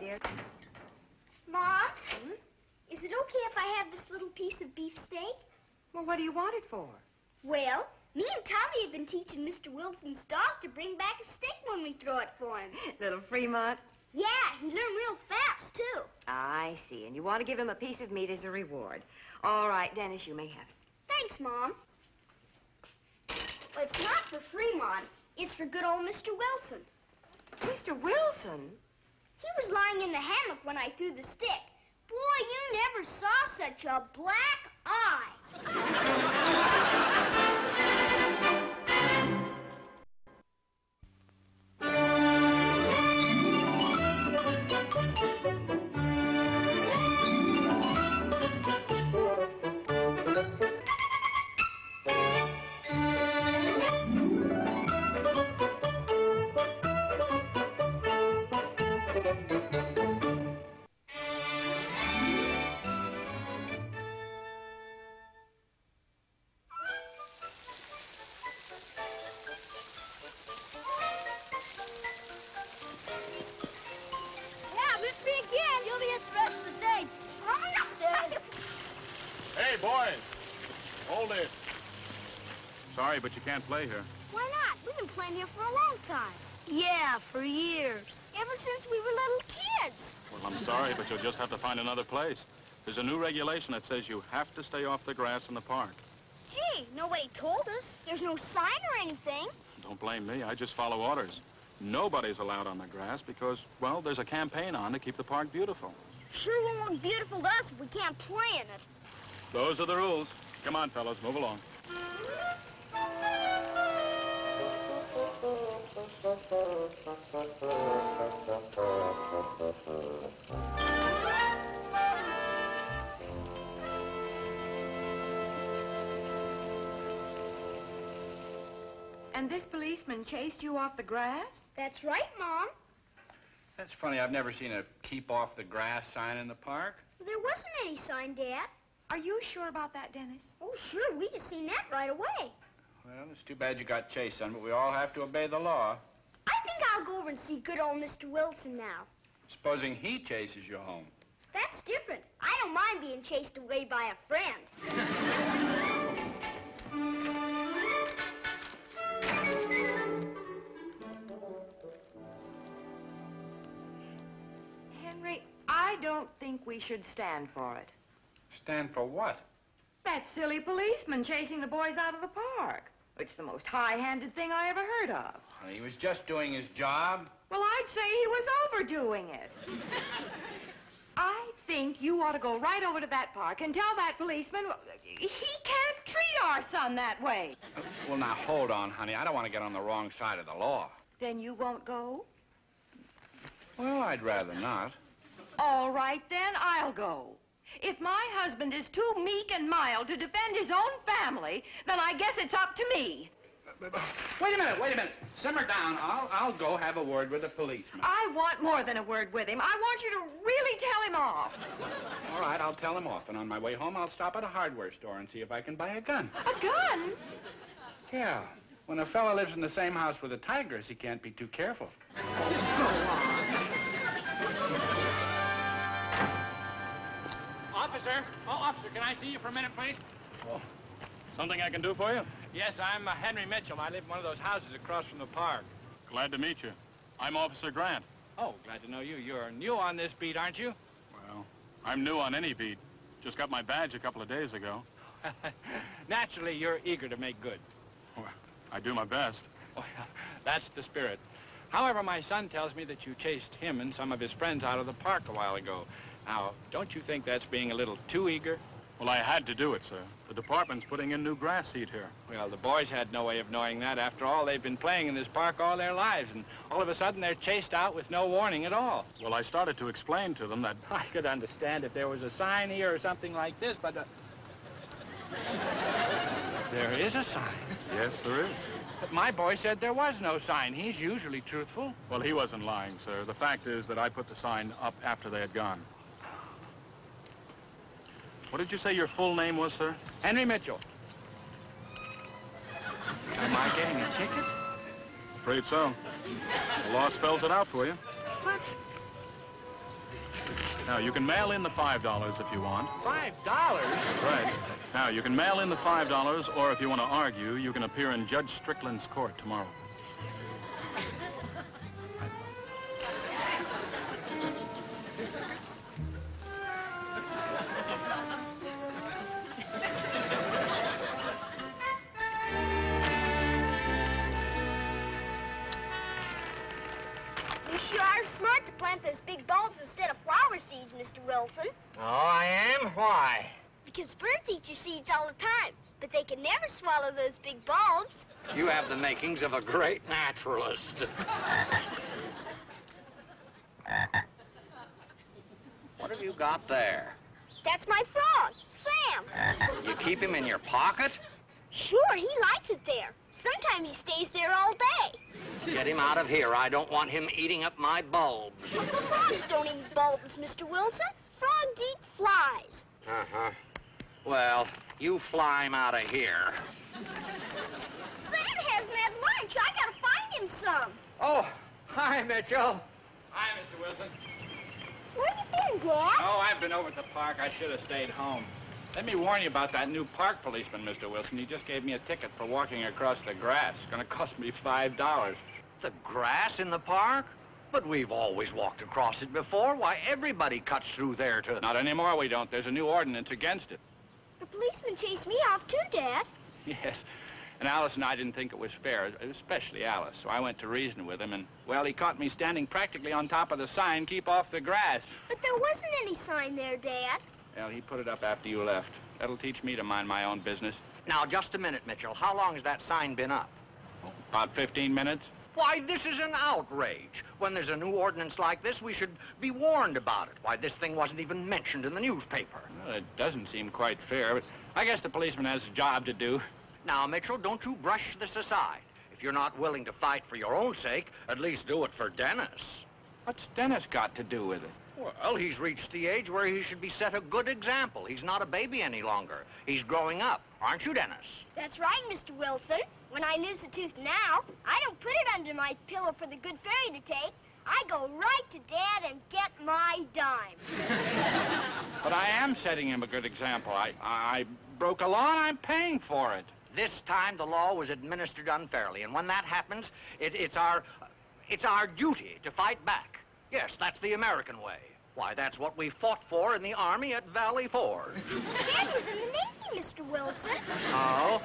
dear. Mark, is it okay if I have this little piece of beefsteak? Well, what do you want it for? Well, me and Tommy have been teaching Mr. Wilson's dog to bring back a steak when we throw it for him. Little Fremont? Yeah, he learned real fast, too. I see, and you want to give him a piece of meat as a reward. All right, Dennis, you may have it. Thanks, Mom. Well, it's not for Fremont. It's for good old Mr. Wilson. Mr. Wilson? He was lying in the hammock when I threw the stick. Boy, you never saw such a black eye. Sorry, but you can't play here. Why not? We've been playing here for a long time. Yeah, for years. Ever since we were little kids. Well, I'm sorry, but you'll just have to find another place. There's a new regulation that says you have to stay off the grass in the park. Gee, nobody told us. There's no sign or anything. Don't blame me. I just follow orders. Nobody's allowed on the grass because, well, there's a campaign on to keep the park beautiful. Sure won't look beautiful to us if we can't play in it. Those are the rules. Come on, fellas, move along. And this policeman chased you off the grass? That's right, Mom. That's funny. I've never seen a keep off the grass sign in the park. There wasn't any sign, Dad. Are you sure about that, Dennis? Oh, sure. We just seen that right away. Well, it's too bad you got chased, son, but we all have to obey the law. I think I'll go over and see good old Mr. Wilson now. Supposing he chases you home. That's different. I don't mind being chased away by a friend. Henry, I don't think we should stand for it. Stand for what? That silly policeman chasing the boys out of the park. It's the most high-handed thing I ever heard of. He was just doing his job. Well, I'd say he was overdoing it. I think you ought to go right over to that park and tell that policeman he can't treat our son that way. Well, now, hold on, honey. I don't want to get on the wrong side of the law. Then you won't go? Well, I'd rather not. All right, then, I'll go. If my husband is too meek and mild to defend his own family, then I guess it's up to me. Wait a minute. Simmer down. I'll go have a word with the policeman. I want more than a word with him. I want you to really tell him off. All right, I'll tell him off. And on my way home, I'll stop at a hardware store and see if I can buy a gun. A gun? Yeah. When a fella lives in the same house with a tigress, he can't be too careful. Officer? Oh, officer, can I see you for a minute, please? Oh, something I can do for you? Yes, I'm Henry Mitchell. I live in one of those houses across from the park. Glad to meet you. I'm Officer Grant. Oh, glad to know you. You're new on this beat, aren't you? Well, I'm new on any beat. Just got my badge a couple of days ago. Naturally, you're eager to make good. Well, I do my best. Well, that's the spirit. However, my son tells me that you chased him and some of his friends out of the park a while ago. Now, don't you think that's being a little too eager? Well, I had to do it, sir. The department's putting in new grass seed here. Well, the boys had no way of knowing that. After all, they've been playing in this park all their lives, and all of a sudden, they're chased out with no warning at all. Well, I started to explain to them that I could understand if there was a sign here or something like this, but... There is a sign. Yes, there is. But my boy said there was no sign. He's usually truthful. Well, he wasn't lying, sir. The fact is that I put the sign up after they had gone. What did you say your full name was, sir? Henry Mitchell. Am I getting a ticket? Afraid so. The law spells it out for you. What? Now, you can mail in the $5 if you want. $5? Right. Now, you can mail in the $5, or if you want to argue, you can appear in Judge Strickland's court tomorrow. Smart to plant those big bulbs instead of flower seeds, Mr. Wilson. Oh, I am? Why? Because birds eat your seeds all the time, but they can never swallow those big bulbs. You have the makings of a great naturalist. What have you got there? That's my frog, Sam. You keep him in your pocket? Sure, he likes it there. Sometimes he stays there all day. Get him out of here. I don't want him eating up my bulbs. Frogs don't eat bulbs, Mr. Wilson. Frogs eat flies. Uh-huh. Well, you fly him out of here. Sam hasn't had lunch. I gotta find him some. Oh, hi, Mitchell. Hi, Mr. Wilson. Where you been, Dad? Oh, I've been over at the park. I should have stayed home. Let me warn you about that new park policeman, Mr. Wilson. He just gave me a ticket for walking across the grass. It's gonna cost me $5. The grass in the park? But we've always walked across it before. Why, everybody cuts through there to... Not anymore, we don't. There's a new ordinance against it. The policeman chased me off too, Dad. Yes, and Alice and I didn't think it was fair, especially Alice. So I went to reason with him, and, well, he caught me standing practically on top of the sign, keep off the grass. But there wasn't any sign there, Dad. Well, he put it up after you left. That'll teach me to mind my own business. Now, just a minute, Mitchell. How long has that sign been up? Oh, about 15 minutes. Why, this is an outrage. When there's a new ordinance like this, we should be warned about it. Why, this thing wasn't even mentioned in the newspaper. Well, it doesn't seem quite fair, but I guess the policeman has a job to do. Now, Mitchell, don't you brush this aside. If you're not willing to fight for your own sake, at least do it for Dennis. What's Dennis got to do with it? Well, he's reached the age where he should be set a good example. He's not a baby any longer. He's growing up. Aren't you, Dennis? That's right, Mr. Wilson. When I lose a tooth now, I don't put it under my pillow for the good fairy to take. I go right to Dad and get my dime. But I am setting him a good example. I broke a law and I'm paying for it. This time the law was administered unfairly, and when that happens, it's our duty to fight back. Yes, that's the American way. Why, that's what we fought for in the Army at Valley Forge. Dad was in the Navy, Mr. Wilson. Oh?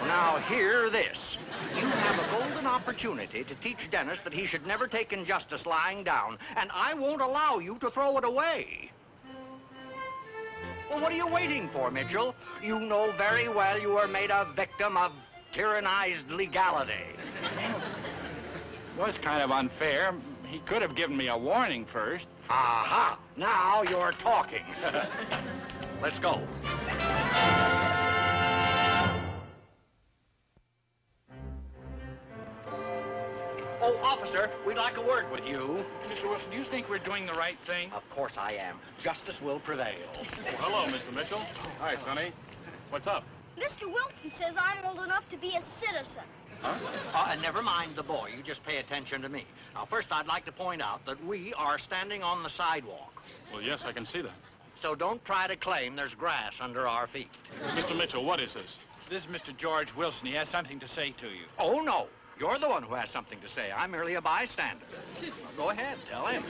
Well, now, hear this. You have a golden opportunity to teach Dennis that he should never take injustice lying down, and I won't allow you to throw it away. Well, what are you waiting for, Mitchell? You know very well you were made a victim of tyrannized legality. It was kind of unfair. He could have given me a warning first. Aha! Now you're talking. Let's go. Oh, officer, we'd like a word with you. Mr. Wilson, do you think we're doing the right thing? Of course I am. Justice will prevail. Oh, hello, Mr. Mitchell. Hi, Sonny. What's up? Mr. Wilson says I'm old enough to be a citizen. Huh? Never mind the boy. You just pay attention to me. Now, first, I'd like to point out that we are standing on the sidewalk. Well, yes, I can see that. So don't try to claim there's grass under our feet. Mr. Mitchell, what is this? This is Mr. George Wilson. He has something to say to you. Oh, no. You're the one who has something to say. I'm merely a bystander. Well, go ahead. Tell him.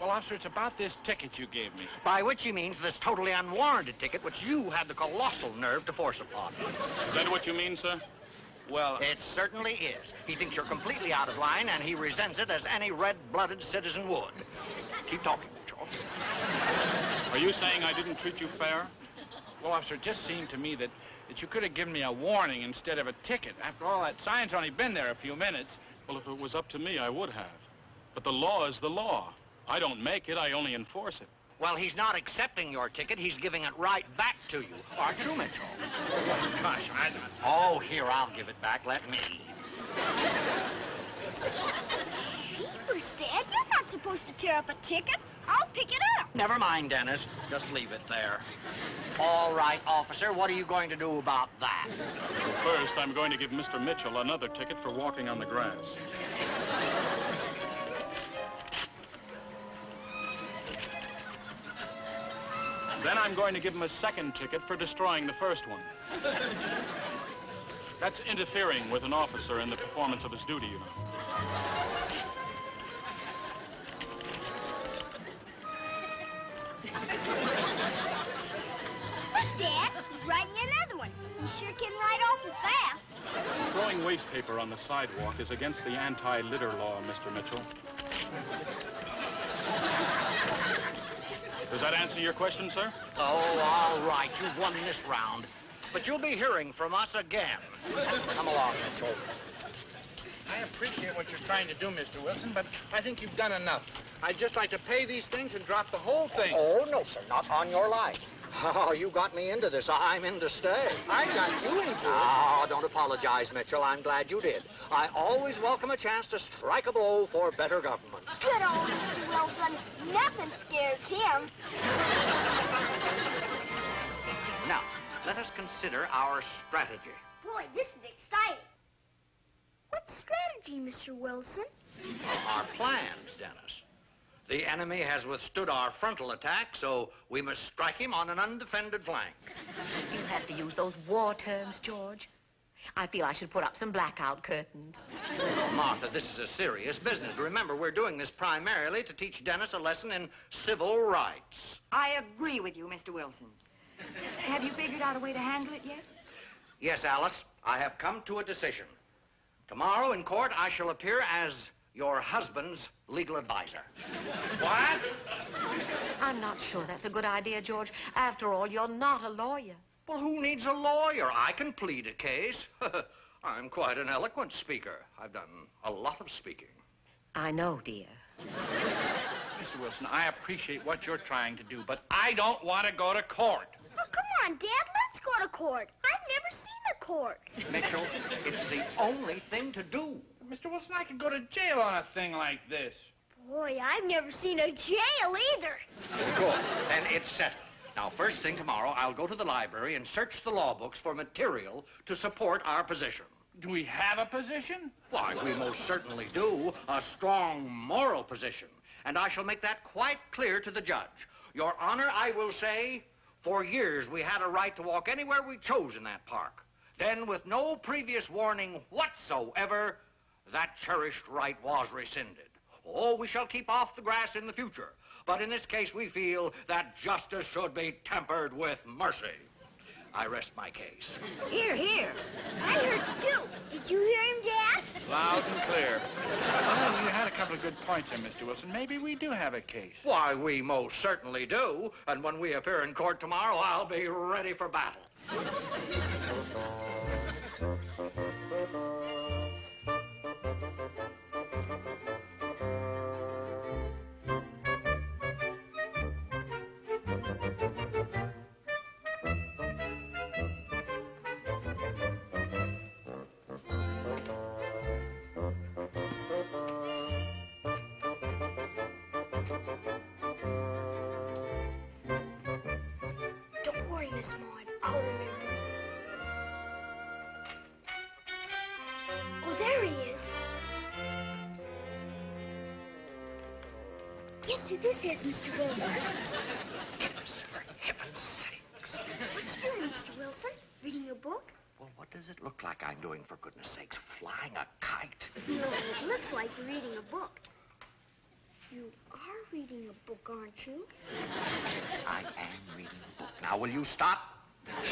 Well, officer, it's about this ticket you gave me. By which he means this totally unwarranted ticket, which you had the colossal nerve to force upon me. Is that what you mean, sir? Well... It certainly is. He thinks you're completely out of line, and he resents it as any red-blooded citizen would. Keep talking, Mitchell. Are you saying I didn't treat you fair? Well, officer, it just seemed to me that you could have given me a warning instead of a ticket. After all, that sign's only been there a few minutes. Well, if it was up to me, I would have. But the law is the law. I don't make it, I only enforce it. Well, he's not accepting your ticket, he's giving it right back to you. Aren't you, Mitchell? Oh, gosh, Oh, here, I'll give it back, let me. Jeepers, Dad, you're not supposed to tear up a ticket. I'll pick it up. Never mind, Dennis, just leave it there. All right, officer, what are you going to do about that? First, I'm going to give Mr. Mitchell another ticket for walking on the grass. Then I'm going to give him a second ticket for destroying the first one. That's interfering with an officer in the performance of his duty, you know. Dad, he's writing another one. He sure can write awful fast. Throwing waste paper on the sidewalk is against the anti-litter law, Mr. Mitchell. Does that answer your question, sir? Oh, all right. You've won this round. But you'll be hearing from us again. Come along, Mitchell. I appreciate what you're trying to do, Mr. Wilson, but I think you've done enough. I'd just like to pay these things and drop the whole thing. Oh, no, sir. Not on your life. Oh, you got me into this. I'm in to stay. I got you into it. Oh, don't apologize, Mitchell. I'm glad you did. I always welcome a chance to strike a blow for better government. Good old Mr. Wilson. Nothing scares him. Now, let us consider our strategy. Boy, this is exciting. What strategy, Mr. Wilson? Our plans, Dennis. The enemy has withstood our frontal attack, so we must strike him on an undefended flank. You have to use those war terms, George. I feel I should put up some blackout curtains. Oh, Martha, this is a serious business. Remember, we're doing this primarily to teach Dennis a lesson in civil rights. I agree with you, Mr. Wilson. Have you figured out a way to handle it yet? Yes, Alice. I have come to a decision. Tomorrow in court, I shall appear as your husband's legal advisor. What? I'm not sure that's a good idea, George. After all, you're not a lawyer. Well, who needs a lawyer? I can plead a case. I'm quite an eloquent speaker. I've done a lot of speaking. I know, dear. Mr. Wilson, I appreciate what you're trying to do, but I don't want to go to court. Oh, come on, Dad, let's go to court. I've never seen a court. Mitchell, it's the only thing to do. Mr. Wilson, I could go to jail on a thing like this. Boy, I've never seen a jail either. Good. Then it's settled. Now, first thing tomorrow, I'll go to the library and search the law books for material to support our position. Do we have a position? Why, we most certainly do. A strong moral position. And I shall make that quite clear to the judge. Your Honor, I will say, for years we had a right to walk anywhere we chose in that park. Then, with no previous warning whatsoever, that cherished right was rescinded. Oh, we shall keep off the grass in the future. But in this case, we feel that justice should be tempered with mercy. I rest my case. Hear, hear. I heard you, too. Did you hear him, Dad? Loud and clear. Well, you had a couple of good points there, Mr. Wilson. Maybe we do have a case. Why, we most certainly do. And when we appear in court tomorrow, I'll be ready for battle. This is Mr. Wilson. Goodness, for heaven's sakes. What you doing, Mr. Wilson? Reading your book? Well, what does it look like I'm doing, for goodness sakes? Flying a kite? No, it looks like you're reading a book. You are reading a book, aren't you? Yes, I am reading a book. Now, will you stop? Heaven's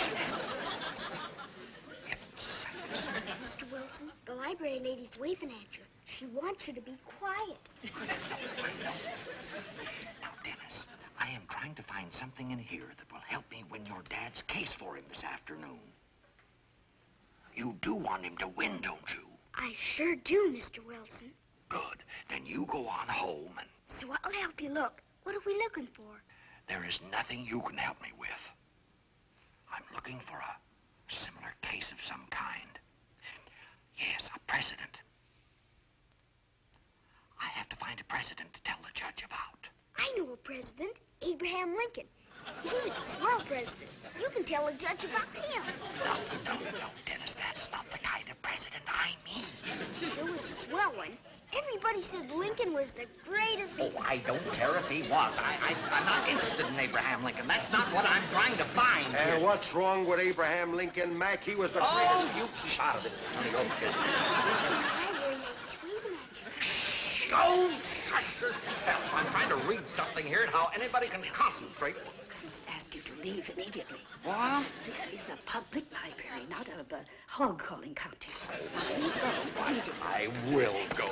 sakes. Mr. Wilson, the library lady's waving at you. She wants you to be quiet. No. Now, Dennis, I am trying to find something in here that will help me win your dad's case for him this afternoon. You do want him to win, don't you? I sure do, Mr. Wilson. Good. Then you go on home and... So I'll help you look. What are we looking for? There is nothing you can help me with. I'm looking for a similar case of some kind. Yes, a precedent. I have to find a precedent to tell the judge about. I know a president, Abraham Lincoln. He was a swell president. You can tell the judge about him. No, Dennis, that's not the kind of president I mean. He was a swell one. Everybody said Lincoln was the greatest... Oh, I don't care if he was. I'm not interested in Abraham Lincoln. That's not what I'm trying to find. And what's wrong with Abraham Lincoln, Mac? He was the greatest... Oh, you keep out of this, Tony. Okay. Oh, shush yourself. I'm trying to read something here and how anybody can concentrate. Just asked you to leave immediately. What? This is a public library, not a hog-calling contest. Please go. I will go.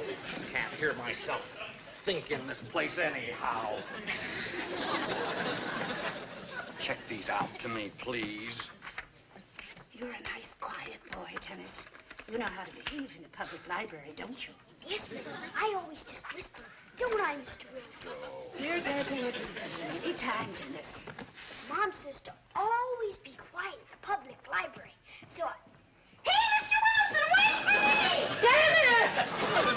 Can't hear myself think in this place anyhow. Check these out to me, please. You're a nice, quiet boy, Dennis. You know how to behave in a public library, don't you? Yes, ma'am. I always just whisper. Don't I, Mr. Wilson? You're there to look at any time, Dennis. Mom says to always be quiet in the public library, so I... Hey, Mr. Wilson, wait for me!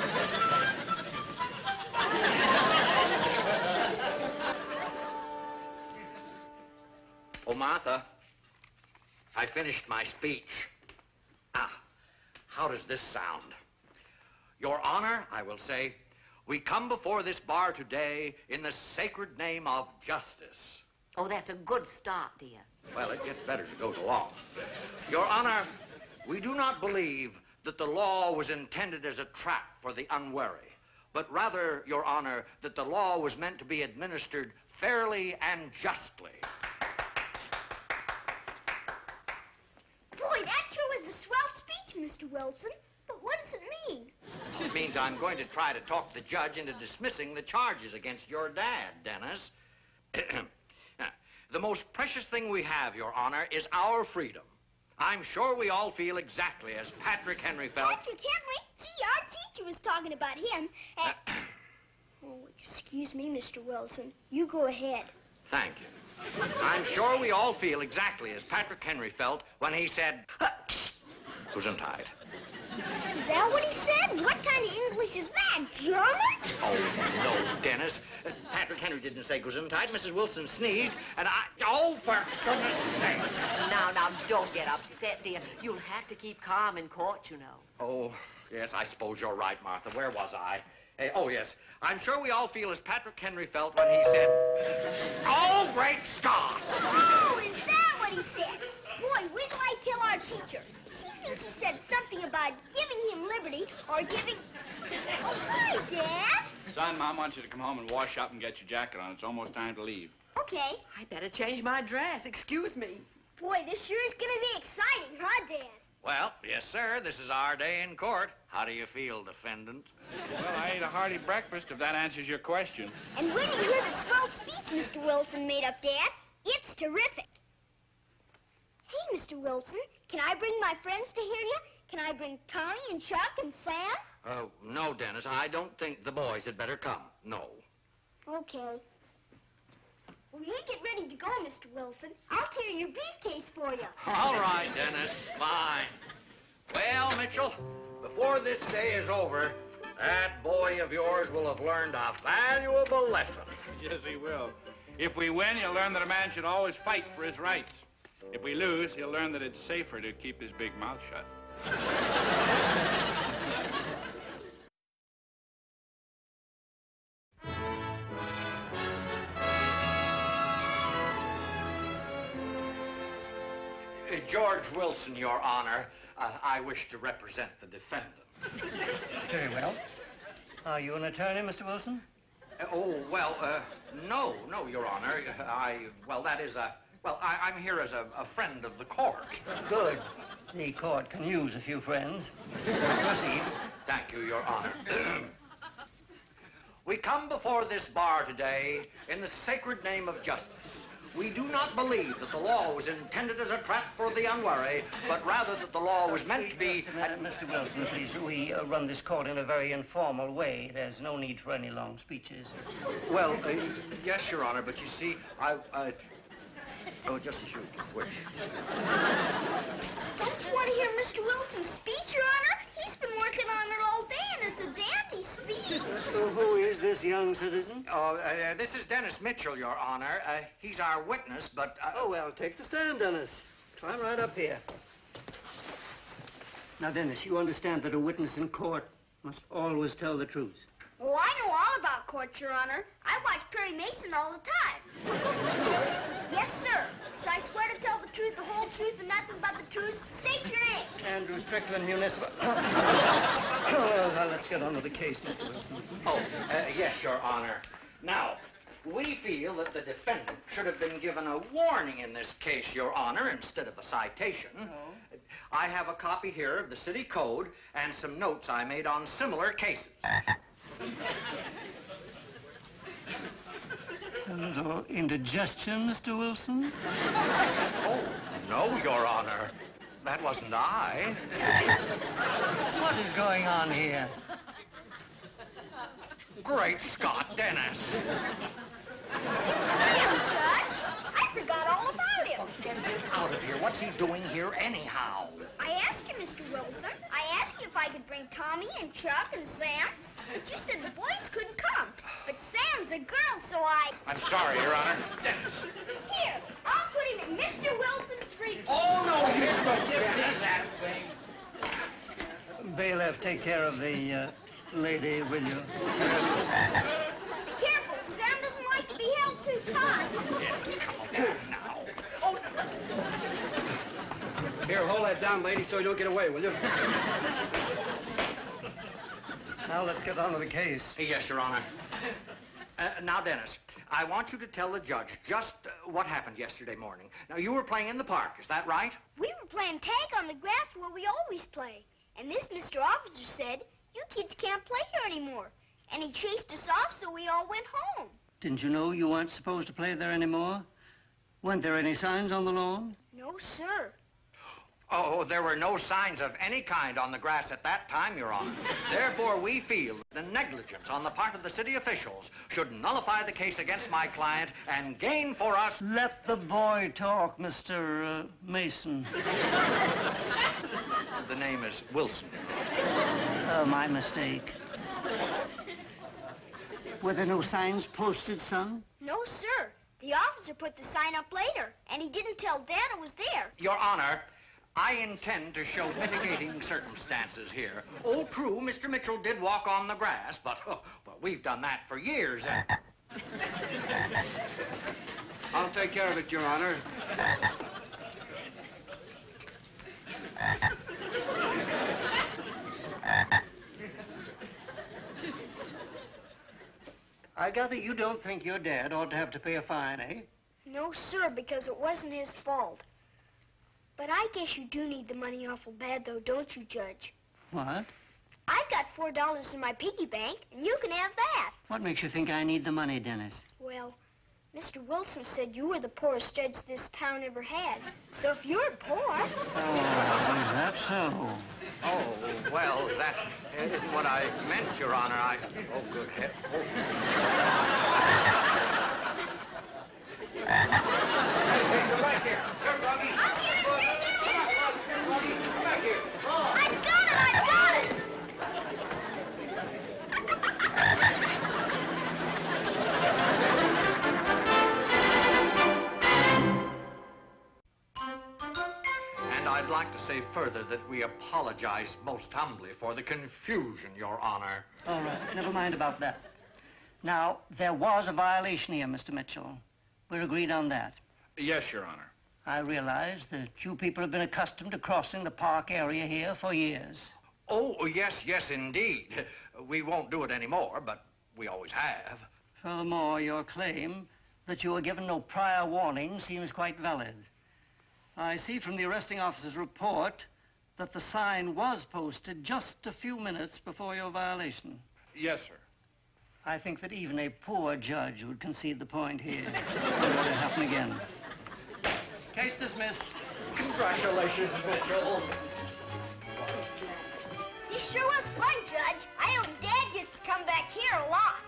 Dennis! Oh, Martha, I finished my speech. Ah, how does this sound? Your Honor, I will say, we come before this bar today in the sacred name of justice. Oh, that's a good start, dear. Well, it gets better as it goes along. Your Honor, we do not believe that the law was intended as a trap for the unwary, but rather, Your Honor, that the law was meant to be administered fairly and justly. Boy, that sure was a swell speech, Mr. Wilson. But what does it mean? It means I'm going to try to talk the judge into dismissing the charges against your dad, Dennis. The most precious thing we have, Your Honor, is our freedom. I'm sure we all feel exactly as Patrick Henry felt. Patrick Henry? Gee, our teacher was talking about him. And... Oh, excuse me, Mr. Wilson. You go ahead. Thank you. I'm sure we all feel exactly as Patrick Henry felt when he said, Gesundheit. Is that what he said? What kind of English is that? German? Oh, no, Dennis. Patrick Henry didn't say Gesundheit. Mrs. Wilson sneezed, and I... Oh, for goodness sakes. Now, don't get upset, dear. You'll have to keep calm in court, you know. Oh, yes, I suppose you're right, Martha. Where was I? Hey, oh, yes. I'm sure we all feel as Patrick Henry felt when he said... Oh, great Scott! Oh, is that what he said? Boy, wait till I tell our teacher. She thinks he said something about giving him liberty or giving... Oh, hi, Dad. Son, Mom wants you to come home and wash up and get your jacket on. It's almost time to leave. Okay. I better change my dress. Excuse me. Boy, this sure is going to be exciting, huh, Dad? Well, yes, sir. This is our day in court. How do you feel, defendant? Well, I ate a hearty breakfast, if that answers your question. And when you hear the swell speech Mr. Wilson made up, Dad, it's terrific. Hey, Mr. Wilson, can I bring my friends to hear you? Can I bring Tommy and Chuck and Sam? Oh, no, Dennis, I don't think the boys had better come. No. Okay. When we get ready to go, Mr. Wilson, I'll carry your briefcase for you. All right, Dennis, fine. Well, Mitchell, before this day is over, that boy of yours will have learned a valuable lesson. Yes, he will. If we win, he'll learn that a man should always fight for his rights. If we lose, he'll learn that it's safer to keep his big mouth shut. George Wilson, Your Honor, I wish to represent the defendant. Very well. Are you an attorney, Mr. Wilson? Oh, well, no, Your Honor. I'm here as a friend of the court. Good. The court can use a few friends. Proceed. Thank you, Your Honor. We come before this bar today in the sacred name of justice. We do not believe that the law was intended as a trap for the unwary, but rather that the law was meant to be... Just a minute, Mr. Wilson, please. We run this court in a very informal way. There's no need for any long speeches. Well, yes, Your Honor, but you see, Oh, just as you wish. Don't you want to hear Mr. Wilson's speech, Your Honor? He's been working on it all day, and it's a dandy speech. So who is this young citizen? Oh, this is Dennis Mitchell, Your Honor. He's our witness, but... Oh, well, take the stand, Dennis. Climb right up here. Now, Dennis, you understand that a witness in court must always tell the truth. Well, I know all about courts, Your Honor. I watch Perry Mason all the time. Yes, sir. So I swear to tell the truth, the whole truth, and nothing but the truth. State your name. Andrew Strickland, municipal. Well, let's get on with the case, Mr. Wilson. Oh, yes, Your Honor. Now, we feel that the defendant should have been given a warning in this case, Your Honor, instead of a citation. Oh. I have a copy here of the city code and some notes I made on similar cases. A little indigestion, Mr. Wilson? Oh, no, Your Honor. That wasn't I. What is going on here? Great Scott, Dennis. Damn, Judge! I forgot all about him. Oh, get him out of here. What's he doing here anyhow? I asked you, Mr. Wilson. I asked you if I could bring Tommy and Chuck and Sam. But you said the boys couldn't come. But Sam's a girl, so I... I'm sorry, Your Honor. Dennis. Here, I'll put him in Mr. Wilson's free... Oh, no, here, don't give me that thing. Bailiff, take care of the, lady, will you? Be careful. Sam doesn't like to be held too tight. Yes, come on down now. Oh, no. Here, hold that down, lady, so you don't get away, will you? Now let's get on with the case. Yes, Your Honor. Now, Dennis, I want you to tell the judge just what happened yesterday morning. Now, you were playing in the park, is that right? We were playing tag on the grass where we always play. And this Mr. Officer said... You kids can't play here anymore. And he chased us off, so we all went home. Didn't you know you weren't supposed to play there anymore? Weren't there any signs on the lawn? No, sir. Oh, there were no signs of any kind on the grass at that time, Your Honor. Therefore, we feel that the negligence on the part of the city officials should nullify the case against my client and gain for us... Let the boy talk, Mr. Mason. The name is Wilson. Oh, my mistake. Were there no signs posted, son? No, sir. The officer put the sign up later, and he didn't tell Dad it was there. Your Honor, I intend to show mitigating circumstances here. Oh, true, Mr. Mitchell did walk on the grass, but we've done that for years. I'll take care of it, Your Honor. I gather you don't think your dad ought to have to pay a fine, eh? No, sir, because it wasn't his fault. But I guess you do need the money awful bad, though, don't you, Judge? What? I've got $4 in my piggy bank, and you can have that. What makes you think I need the money, Dennis? Well, Mr. Wilson said you were the poorest judge this town ever had. So if you're poor... Oh, is that so? Oh, well, that isn't what I meant, Your Honor. Oh, good heck. Hey, you're right here. You're Robbie. I'll get it. You're Robbie. Come back here. I've got it. I've got it. I'd like to say further that we apologize most humbly for the confusion, Your Honor. All right, never mind about that. Now, there was a violation here, Mr. Mitchell. We're agreed on that. Yes, Your Honor. I realize that you people have been accustomed to crossing the park area here for years. Oh, yes, yes, indeed. We won't do it anymore, but we always have. Furthermore, your claim that you were given no prior warning seems quite valid. I see from the arresting officer's report that the sign was posted just a few minutes before your violation. Yes, sir. I think that even a poor judge would concede the point here. Let it happen again. Case dismissed. Congratulations, Mitchell. You sure was fun, Judge. I hope Dad gets to come back here a lot.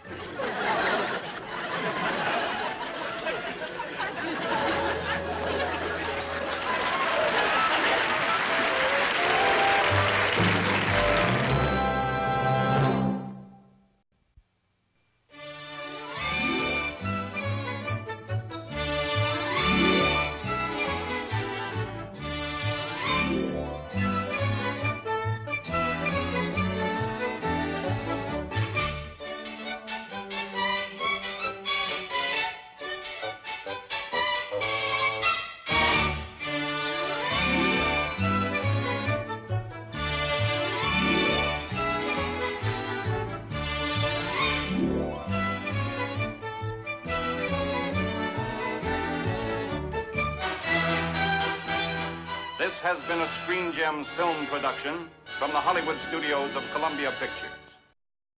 This has been a Screen Gems film production from the Hollywood studios of Columbia Pictures.